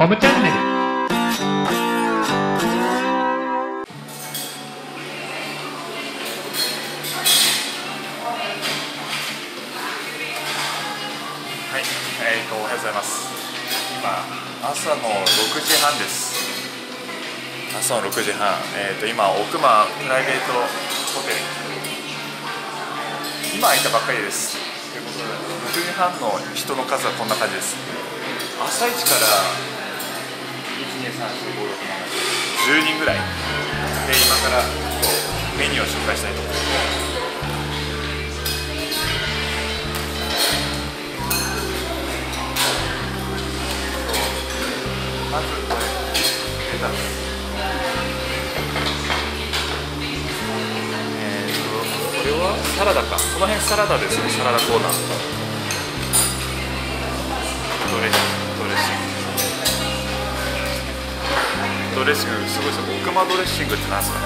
コムチャンネル。はい、おはようございます。今朝の6時半です。朝の6時半、今奥間プライベートホテル今開いたばっかりですということで、6時半の人の数はこんな感じです。朝一から123456710人ぐらいで、今からメニューを紹介したいと思います。まずこれレタス、これはサラダか、この辺サラダですね。サラダコーナー、ドレッシングすごいですね。奥間ドレッシングってなんですかね。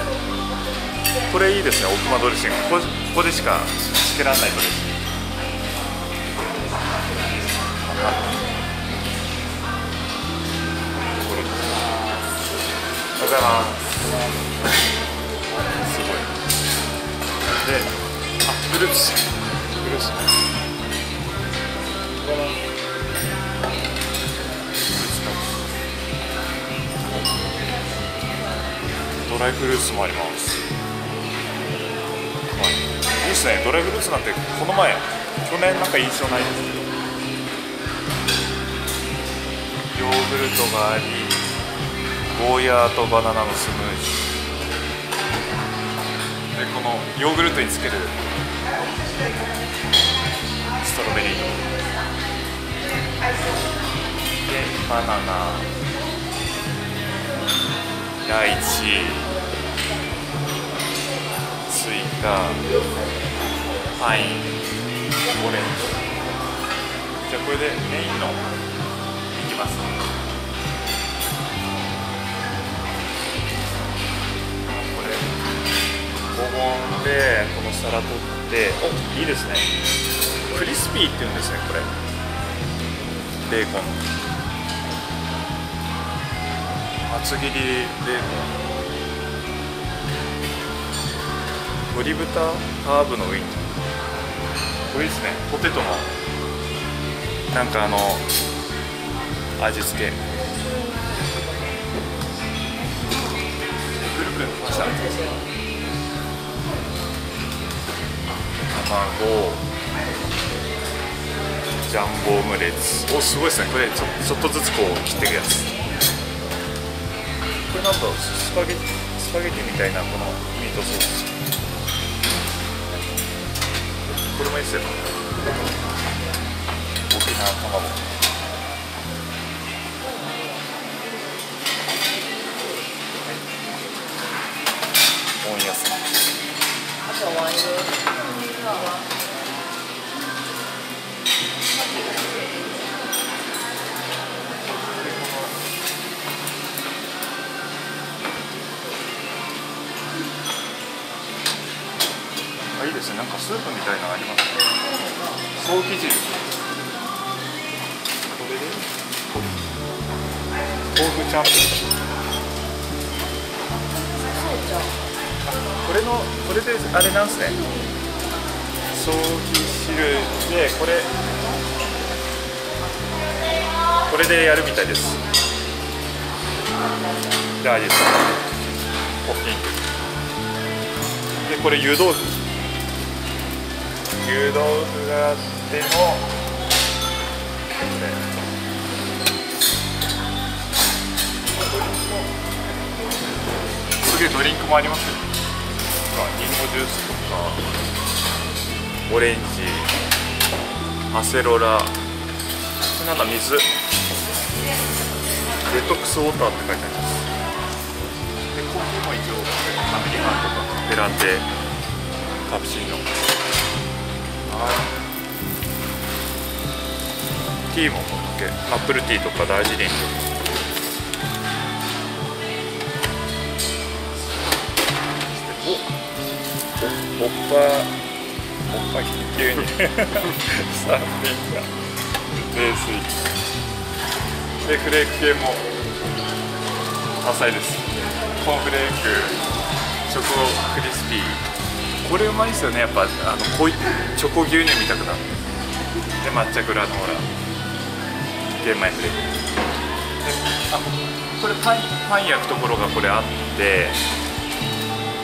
これいいですね、奥間ドレッシング。ここでしかつけられないドレッシング。おはようございます。すごい。で、あ、フルーツ。ドライフルーツもあります。はい、いいですね。ドライフルーツなんてこの前、去年なんか印象ないですけど。ヨーグルトがあり。ゴーヤーとバナナのスムージーで、このヨーグルトにつけるストロベリーで、バナナ、ライチ、スイカ、パイン、オレンジ。じゃあこれでメインのいきます。で、この皿取って、お、いいですね。クリスピーって言うんですね、これ。ベーコン、厚切りベーコン、鶏豚、ハーブのウインナー。これいいですね。ポテトのなんか味付け。くるくる回したんですね。卵、ジャンボオムレツ。お、すごいですね。これちょっとずつこう切っていくやつ。これなんかスパゲティみたいな、このミートソース。これもいいですよ。大きな卵。はい。温野菜。あといいですね、なんかスープみたいなのありますね。ソーキ汁。これで豆腐チャンプル。これであれなんですね。ソーキ汁で、これでやるみたいです。で、味付けで、これ湯豆腐があっても、すげえドリンクもありますよ。リンゴジュースとかオレンジ、アセロラ、なんだ、水、デトックスウォーターって書いてあります。で、コーヒーも一応アメリカンとかカフェラテ、カプチーノ、ティーも OK、 アップルティーとかダージリンとか。おっぱ急にサーフィンが冷水。でフレーク系も多彩です。コーンフレーク、チョコクリスピー、これうまいですよね。やっぱ濃いチョコ牛乳みたくなる。で抹茶グラノーラ、玄米フレークで、これパン焼くところがこれあって、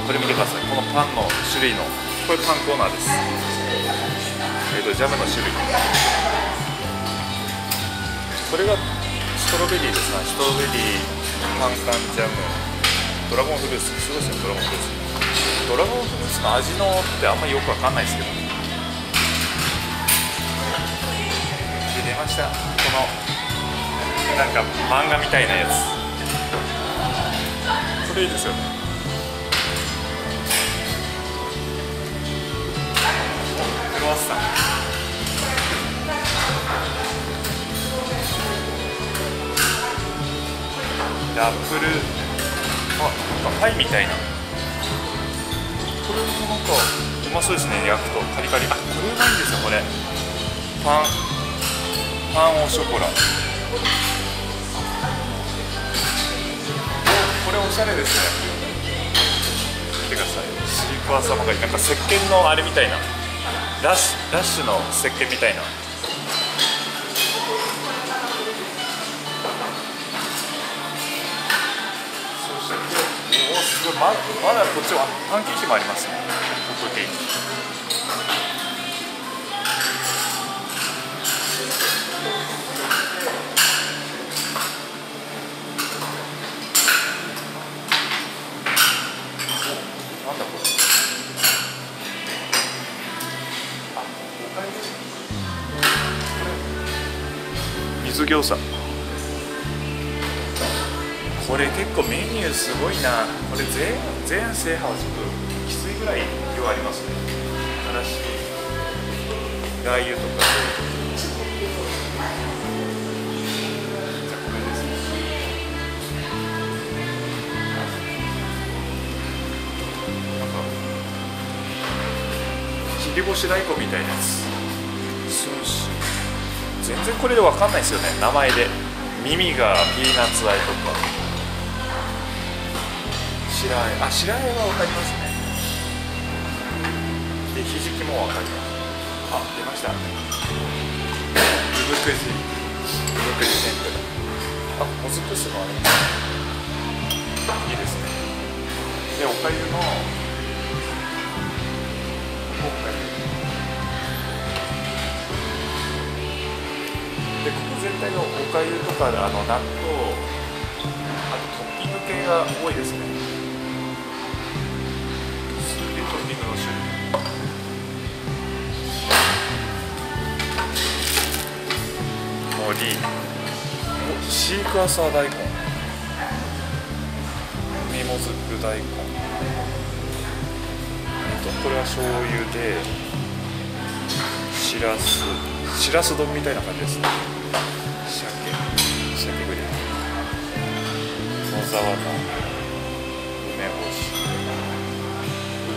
これ見てください。このパンの種類の、これパンコーナーです。ジャムの種類、これがストロベリーですね。ストロベリー、パンカンジャム、ドラゴンフルーツ、すごいですね。ドラゴンフルーツ、ドラゴンフルーツの味のってあんまりよくわかんないですけど、で出ました、このなんか漫画みたいなやつ、これいいですよね。クロワッサン、ラップル、なんかパイみたいな、これもなんかうまそうですね。焼くとカリカリ、これうまいんですよ。これパンオショコラ、これおしゃれですね。見てください、シークワーサーマカリ、なんか石鹸のあれみたいな、ラッシュの石鹸みたいな。すごい、まだこっちはパンケーキもありますね。ホットケーキ、なんだこれ、水餃子、これ結構メニューすごいな。これ全制覇はちょっときついぐらい量ありますね。新しいラー油とか、じゃこれですね。なんか切り干し大根みたいなやつ、全然これでわかんないですよね、名前で。耳がピーナッツアイとか、白あえ、白あえは分かりますね。で、ひじきも分かります。あ、出ました、うぶくじ、うぶくじ天ぷら、あ、もずく酢もあります。いいですね。で、おかゆので、ここ全体のおかゆとか、納豆、あとトッピング系が多いですね。シークワーサー大根、海もずく大根、これは醤油で、しらす丼みたいな感じですね。鮭グリル、野沢菜、梅干し、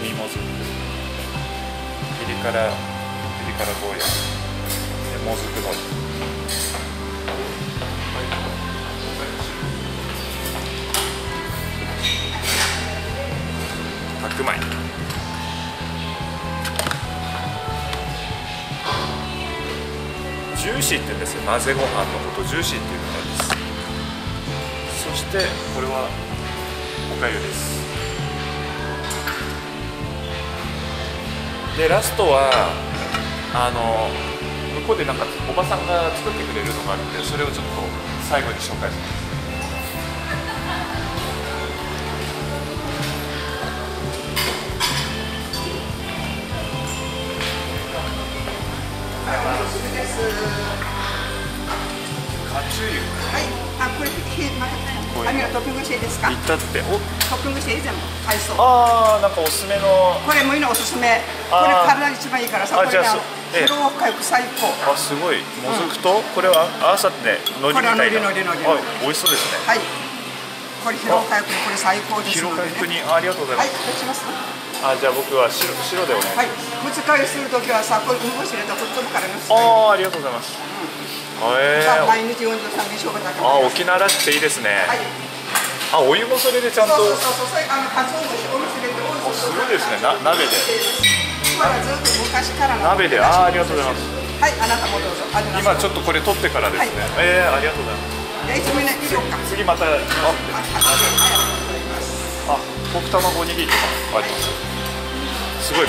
海もずく、ピリ辛ゴーヤー、もずくのり、白米、ジューシーって言うんですよ。混ぜご飯のことジューシーっていうみたいです。そしてこれはおかゆです。でラストは向こうでなんかおばさんが作ってくれるのがあるんで、それをちょっと最後に紹介します。だっておトッピングして以前も海藻、ああ、なんかおすすめの、これもいいの、おすすめ、これ体に一番いいからさ、これじゃあ疲労回復最高。あ、すごい、もずくと、これは朝ね、海苔みたいな、あ、美味しそうですね。はい、これ疲労回復、これ最高ですのでね。疲労回復に、ありがとうございます。はい、どうします？あ、じゃあ僕は白でお願いします。はい、むつ替えするときはさ、これ梅干し入れたらとっても辛いです。ああ、ありがとうございます。毎日43でしょうがなくて。あ、沖縄らしくていいですね。はい、あ、お湯もそれでちゃんと。そうそうそう、かつお節、お水入れて、おいしい。すごいですね、鍋で。今はずっと昔からの。鍋で、あ、ありがとうございます。はい、あなたもどうぞ。今ちょっとこれ取ってからですね。ありがとうございます。じゃ、一枚ね、いいよか。次また。あ、ポク卵おにぎりとかあります。すごい、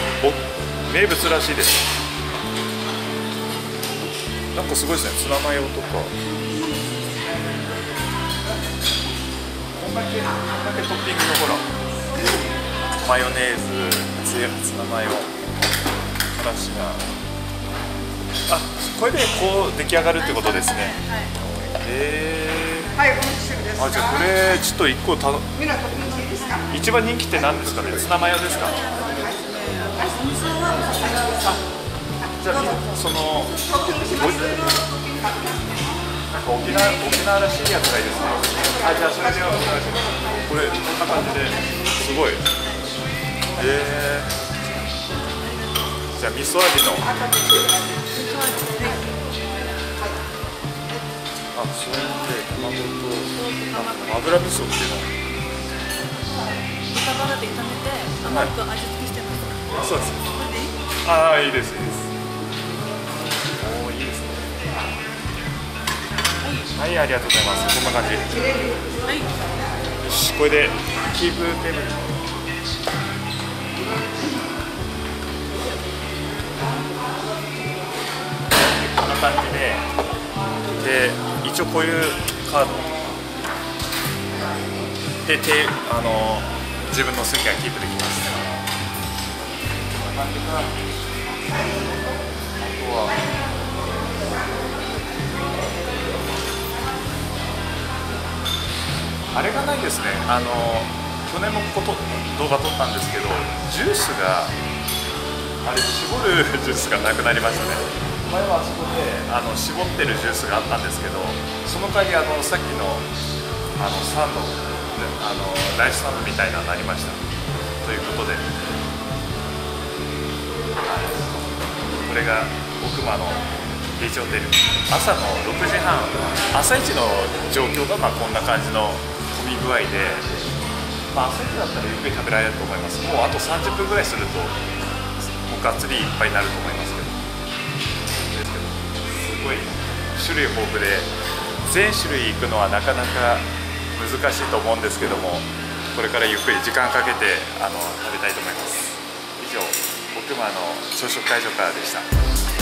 名物らしいです。なんかすごいですね、ツナマヨとか。こんだけトッピングのほら、マヨネーズ、ツナマヨ、からしが。あ、これでこう出来上がるってことですね。はい、おいしいです。あ、じゃあこれちょっと一個一番人気って何ですかね、ツナマヨですか。じゃあその沖縄らしいやつがいいですね。あ、じゃあそれでお願いします。これこんな感じですごい。じゃあ味噌味の。あ、それで卵と油味噌っていうの。豚バラで炒めて甘く味付けしてます。そうです。ああ、いいですね。はい、ありがとうございます。こんな感じ。はい、よし、これでキープペム。こんな感じで、一応こういうカードで自分の好きなキープできます。こんな感じか。あとは。あれがないですね。去年も動画撮ったんですけど、ジュースがあれ絞るジュースがなくなりましたね。前はあそこで絞ってるジュースがあったんですけど、その代わりさっきのサンド、ライスサンドみたいなのになりました。ということで、これが奥間のビーチホテル、朝の6時半、朝一の状況がこんな感じの具合で、朝だったらゆっくり食べられると思います。もうあと30分ぐらいするともうがっつりいっぱいになると思いますけど、すごい種類豊富で、全種類いくのはなかなか難しいと思うんですけども、これからゆっくり時間かけて食べたいと思います。以上、奥間の朝食会場からでした。